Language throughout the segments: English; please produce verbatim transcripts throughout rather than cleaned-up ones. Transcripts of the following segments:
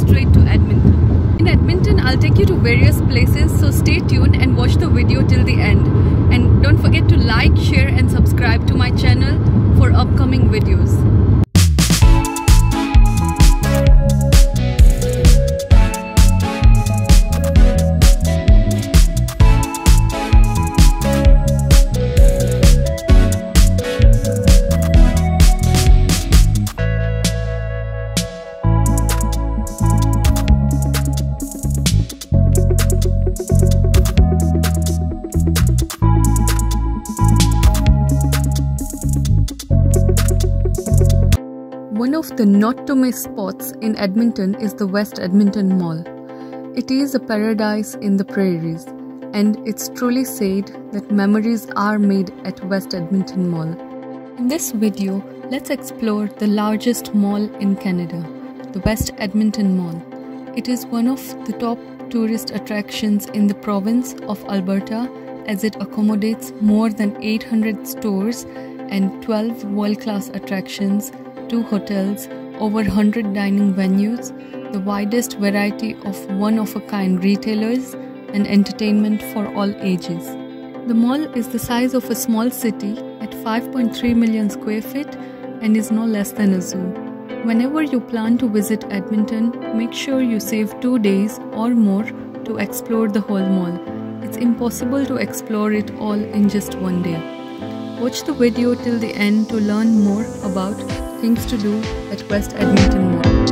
straight to Edmonton. In Edmonton, I'll take you to various places, so stay tuned and watch the video till the end. And don't forget to like, share and subscribe to my channel for upcoming videos. One of the not-to-miss spots in Edmonton is the West Edmonton Mall. It is a paradise in the prairies, and it's truly said that memories are made at West Edmonton Mall. In this video, let's explore the largest mall in Canada, the West Edmonton Mall. It is one of the top tourist attractions in the province of Alberta, as it accommodates more than eight hundred stores and twelve world-class attractions, two hotels, over one hundred dining venues, the widest variety of one-of-a-kind retailers, and entertainment for all ages. The mall is the size of a small city at five point three million square feet and is no less than a zoo. Whenever you plan to visit Edmonton, make sure you save two days or more to explore the whole mall. It's impossible to explore it all in just one day. Watch the video till the end to learn more about things to do at West Edmonton Mall.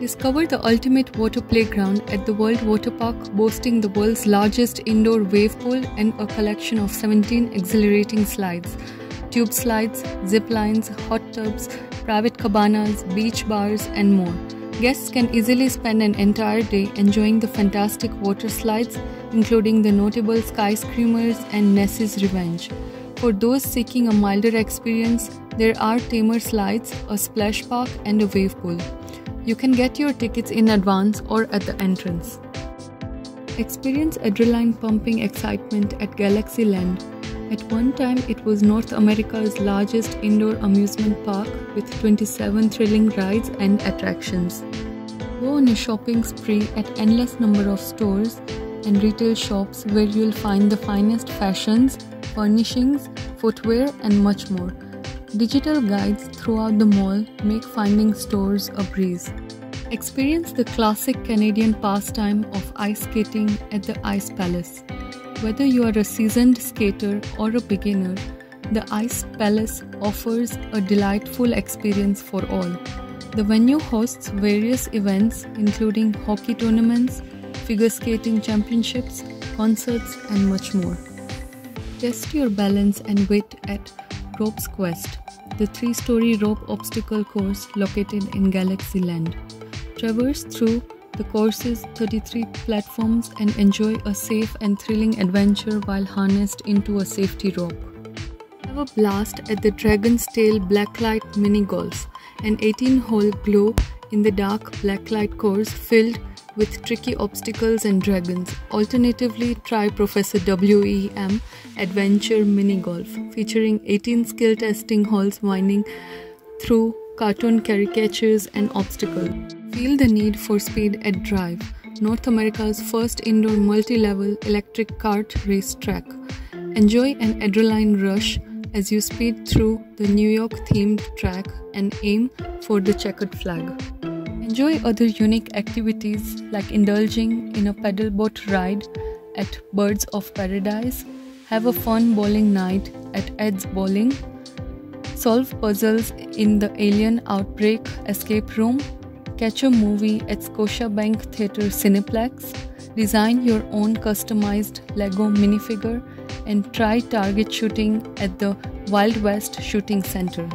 Discover the ultimate water playground at the World Water Park, boasting the world's largest indoor wave pool and a collection of seventeen exhilarating slides, tube slides, zip lines, hot tubs, private cabanas, beach bars and more. Guests can easily spend an entire day enjoying the fantastic water slides, including the notable Sky Screamers and Nessie's Revenge. For those seeking a milder experience, there are tamer slides, a splash park and a wave pool. You can get your tickets in advance or at the entrance. Experience adrenaline-pumping excitement at Galaxyland. At one time, it was North America's largest indoor amusement park with twenty-seven thrilling rides and attractions. Go on a shopping spree at endless number of stores and retail shops where you'll find the finest fashions, furnishings, footwear and much more. Digital guides throughout the mall make finding stores a breeze. Experience the classic Canadian pastime of ice skating at the Ice Palace. Whether you are a seasoned skater or a beginner, the Ice Palace offers a delightful experience for all. The venue hosts various events including hockey tournaments, figure skating championships, concerts and much more. Test your balance and wit at Rope's Quest, the three-story rope obstacle course located in Galaxyland. Traverse through the course's thirty-three platforms and enjoy a safe and thrilling adventure while harnessed into a safety rope. Have a blast at the Dragon's Tail Blacklight Mini Golf, an eighteen-hole glow-in-the-dark blacklight course filled with tricky obstacles and dragons. Alternatively, try Professor W E M Adventure Mini Golf, featuring eighteen skill testing holes winding through cartoon caricatures and obstacles. Feel the need for speed at Drive, North America's first indoor multi-level electric kart race track. Enjoy an adrenaline rush as you speed through the New York-themed track and aim for the checkered flag. Enjoy other unique activities like indulging in a pedal boat ride at Birds of Paradise, have a fun bowling night at Ed's Bowling, solve puzzles in the Alien Outbreak Escape Room, catch a movie at Scotiabank Theatre Cineplex, design your own customized Lego minifigure, and try target shooting at the Wild West Shooting Centre.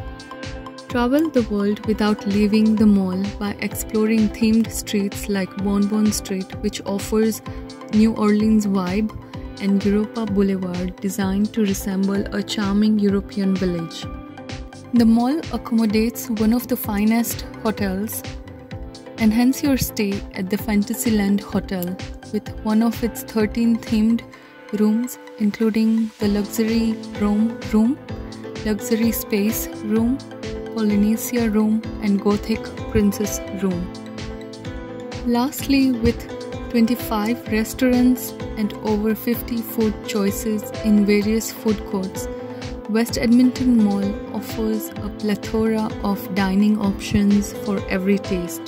Travel the world without leaving the mall by exploring themed streets like Bonbon Street, which offers New Orleans vibe, and Europa Boulevard, designed to resemble a charming European village. The mall accommodates one of the finest hotels. Enhance your stay at the Fantasyland Hotel with one of its thirteen themed rooms, including the luxury Rome room, Luxury Space Room, Polynesia Room and Gothic Princess Room. Lastly, with twenty-five restaurants and over fifty food choices in various food courts, West Edmonton Mall offers a plethora of dining options for every taste.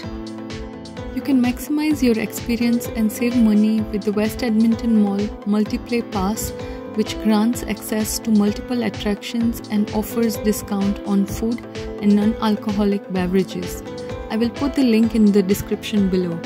You can maximize your experience and save money with the West Edmonton Mall Multiplay Pass, which grants access to multiple attractions and offers discount on food and non-alcoholic beverages. I will put the link in the description below.